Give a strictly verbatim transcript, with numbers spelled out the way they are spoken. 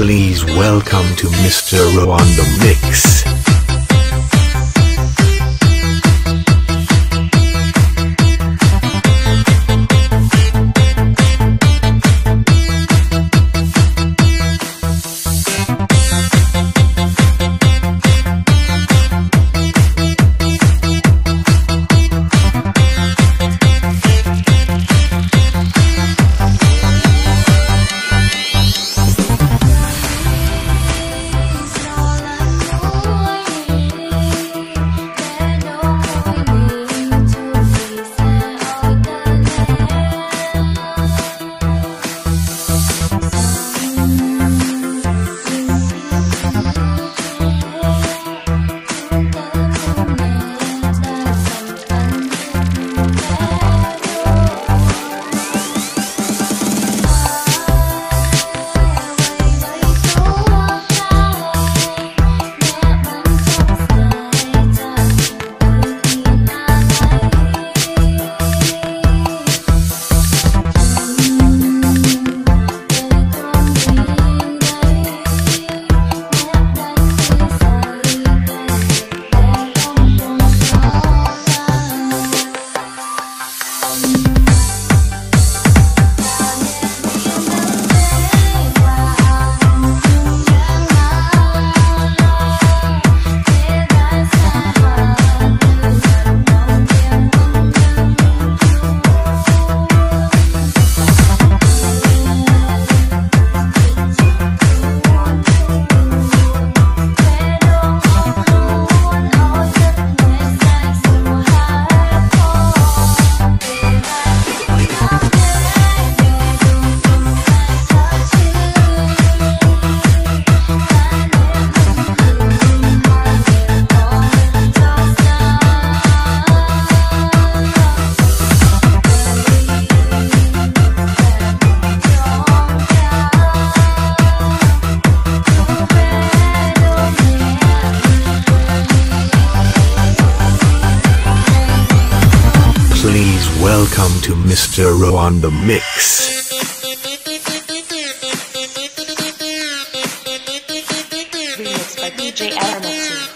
Please welcome to Mister Ro on the mix. Please welcome to Mister Ro on the mix. Remixed by D J L M T.